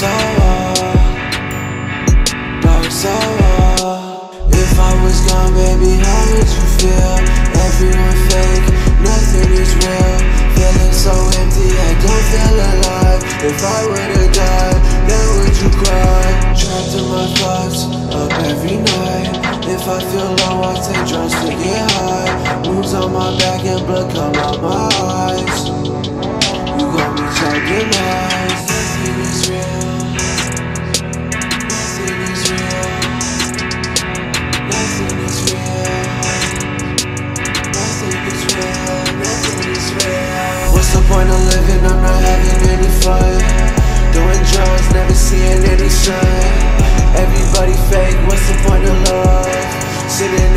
Dark sour. If I was gone, baby, how would you feel? Everyone fake, nothing is real. Feeling so empty, I don't feel alive. If I would've died, then would you cry? Trapped in my thoughts, up every night. If I feel low, I take drugs to get high. Wounds on my back and blood come out my eyes. You got me chugging eyes. Nothing is real. What's the point of living? I'm not having any fun. Doing drugs, never seeing any sun. Everybody fake, what's the point of love? Sitting